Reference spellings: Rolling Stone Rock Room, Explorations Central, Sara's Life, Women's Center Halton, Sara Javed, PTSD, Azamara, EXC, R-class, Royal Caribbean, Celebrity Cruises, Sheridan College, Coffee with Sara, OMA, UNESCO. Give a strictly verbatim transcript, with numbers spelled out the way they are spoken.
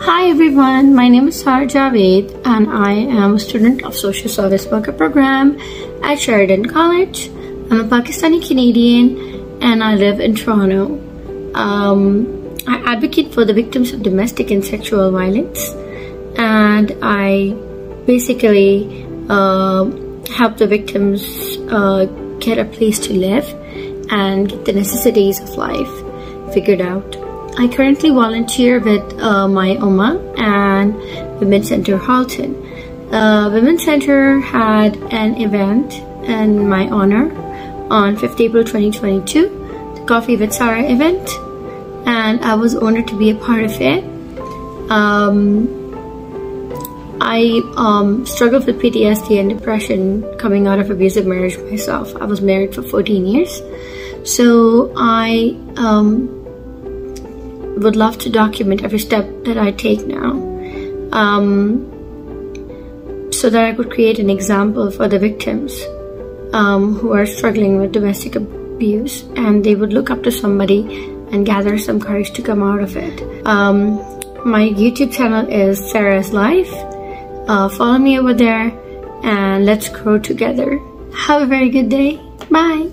Hi everyone, my name is Sara Javed and I am a student of Social Service Worker Program at Sheridan College. I'm a Pakistani Canadian and I live in Toronto. Um, I advocate for the victims of domestic and sexual violence, and I basically uh, help the victims uh, get a place to live and get the necessities of life figured out. I currently volunteer with uh, my O M A and Women's Center Halton. Uh, Women's Center had an event in my honor on fifth April twenty twenty-two, the Coffee with Sara event, and I was honored to be a part of it. Um, I um, struggled with P T S D and depression coming out of abusive marriage myself. I was married for fourteen years, so I um, would love to document every step that I take now, um, so that I could create an example for the victims um, who are struggling with domestic abuse, and they would look up to somebody and gather some courage to come out of it. Um, my YouTube channel is Sara's Life. Uh, follow me over there and let's grow together. Have a very good day. Bye.